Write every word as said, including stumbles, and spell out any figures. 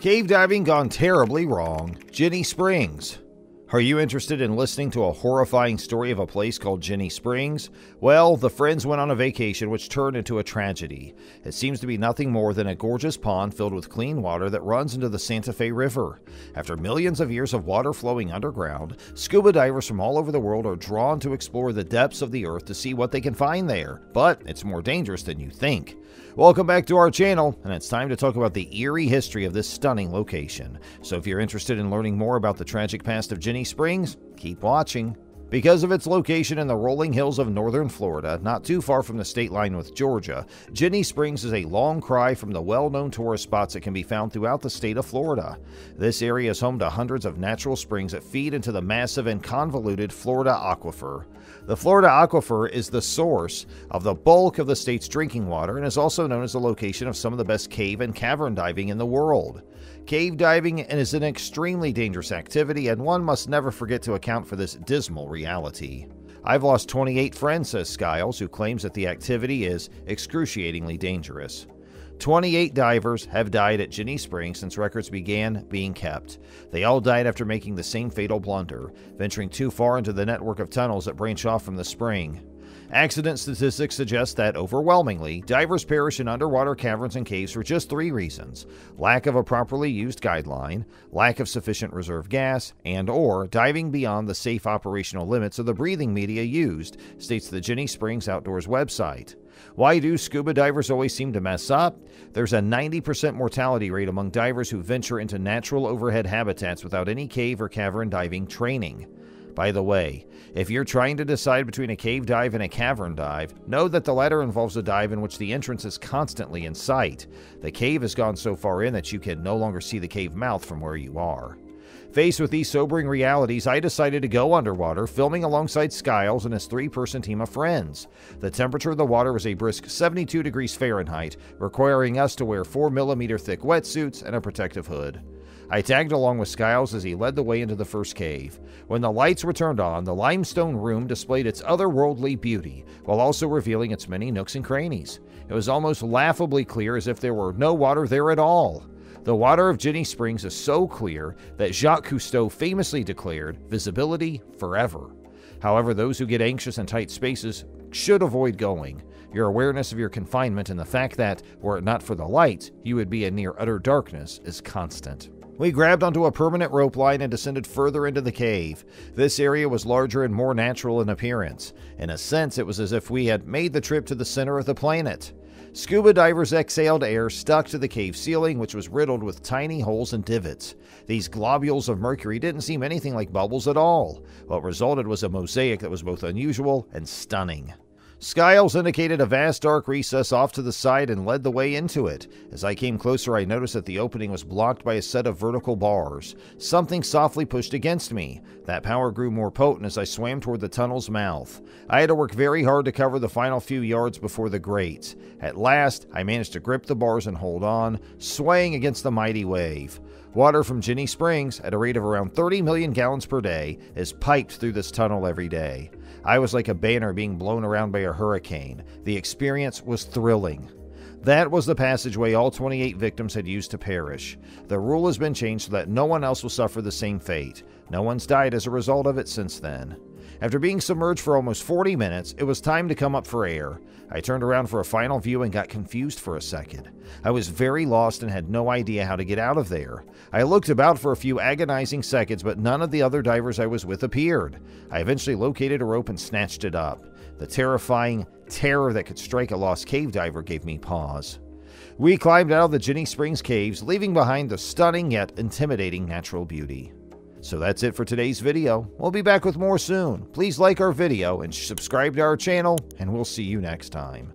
Cave diving gone terribly wrong. Ginnie Springs. Are you interested in listening to a horrifying story of a place called Ginnie Springs? Well, the friends went on a vacation which turned into a tragedy. It seems to be nothing more than a gorgeous pond filled with clean water that runs into the Santa Fe River. After millions of years of water flowing underground, scuba divers from all over the world are drawn to explore the depths of the earth to see what they can find there. But it's more dangerous than you think. Welcome back to our channel, and it's time to talk about the eerie history of this stunning location. So if you're interested in learning more about the tragic past of Ginnie Springs, keep watching. Because of its location in the rolling hills of northern Florida, not too far from the state line with Georgia, Ginnie Springs is a long cry from the well-known tourist spots that can be found throughout the state of Florida. This area is home to hundreds of natural springs that feed into the massive and convoluted Florida Aquifer. The Florida Aquifer is the source of the bulk of the state's drinking water and is also known as the location of some of the best cave and cavern diving in the world. Cave diving is an extremely dangerous activity, and one must never forget to account for this dismal reality. I've lost twenty-eight friends, says Skiles, who claims that the activity is excruciatingly dangerous. twenty-eight divers have died at Ginnie Springs since records began being kept. They all died after making the same fatal blunder, venturing too far into the network of tunnels that branch off from the spring. Accident statistics suggest that, overwhelmingly, divers perish in underwater caverns and caves for just three reasons: lack of a properly used guideline, lack of sufficient reserve gas, and or diving beyond the safe operational limits of the breathing media used, states the Ginnie Springs Outdoors website. Why do scuba divers always seem to mess up? There's a ninety percent mortality rate among divers who venture into natural overhead habitats without any cave or cavern diving training. By the way, if you're trying to decide between a cave dive and a cavern dive, know that the latter involves a dive in which the entrance is constantly in sight. The cave has gone so far in that you can no longer see the cave mouth from where you are. Faced with these sobering realities, I decided to go underwater, filming alongside Skiles and his three-person team of friends. The temperature of the water was a brisk seventy-two degrees Fahrenheit, requiring us to wear four millimeter thick wetsuits and a protective hood. I tagged along with Skiles as he led the way into the first cave. When the lights were turned on, the limestone room displayed its otherworldly beauty, while also revealing its many nooks and crannies. It was almost laughably clear, as if there were no water there at all. The water of Ginnie Springs is so clear that Jacques Cousteau famously declared, "Visibility forever." However, those who get anxious in tight spaces should avoid going. Your awareness of your confinement and the fact that, were it not for the lights, you would be in near utter darkness is constant. We grabbed onto a permanent rope line and descended further into the cave. This area was larger and more natural in appearance. In a sense, it was as if we had made the trip to the center of the planet. Scuba divers exhaled air stuck to the cave ceiling, which was riddled with tiny holes and divots. These globules of mercury didn't seem anything like bubbles at all. What resulted was a mosaic that was both unusual and stunning. Skiles indicated a vast dark recess off to the side and led the way into it. As I came closer, I noticed that the opening was blocked by a set of vertical bars. Something softly pushed against me. That power grew more potent as I swam toward the tunnel's mouth. I had to work very hard to cover the final few yards before the grates. At last, I managed to grip the bars and hold on, swaying against the mighty wave. Water from Ginnie Springs, at a rate of around thirty million gallons per day, is piped through this tunnel every day. I was like a banner being blown around by a hurricane. The experience was thrilling. That was the passageway all twenty-eight victims had used to perish. The rule has been changed so that no one else will suffer the same fate. No one's died as a result of it since then. After being submerged for almost forty minutes, it was time to come up for air. I turned around for a final view and got confused for a second. I was very lost and had no idea how to get out of there. I looked about for a few agonizing seconds, but none of the other divers I was with appeared. I eventually located a rope and snatched it up. The terrifying terror that could strike a lost cave diver gave me pause. We climbed out of the Ginnie Springs caves, leaving behind the stunning yet intimidating natural beauty. So that's it for today's video. We'll be back with more soon. Please like our video and subscribe to our channel, and we'll see you next time.